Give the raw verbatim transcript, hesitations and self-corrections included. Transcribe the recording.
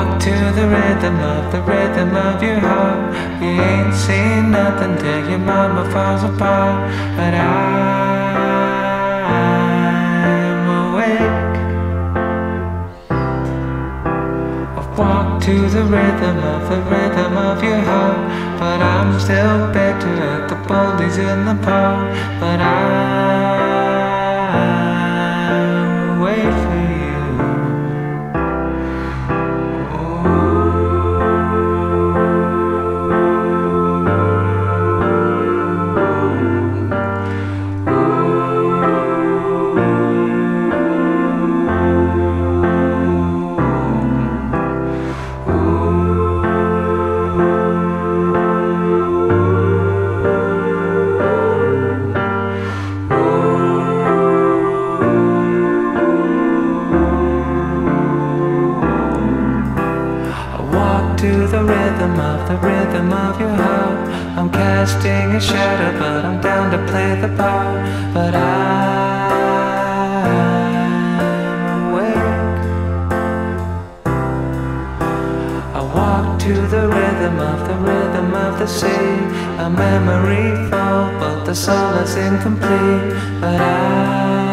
walk to the rhythm of the rhythm of your heart. You ain't seen nothing till your mama falls apart. But I'm awake. I've walked to the rhythm of the rhythm of your heart, but I'm still better at the bullies in the park. But I'm awake. To the rhythm of the rhythm of your heart. I'm casting a shadow, but I'm down to play the part. But I'm awake. I walk to the rhythm of the rhythm of the sea. A memory falls, but the soul is incomplete. But I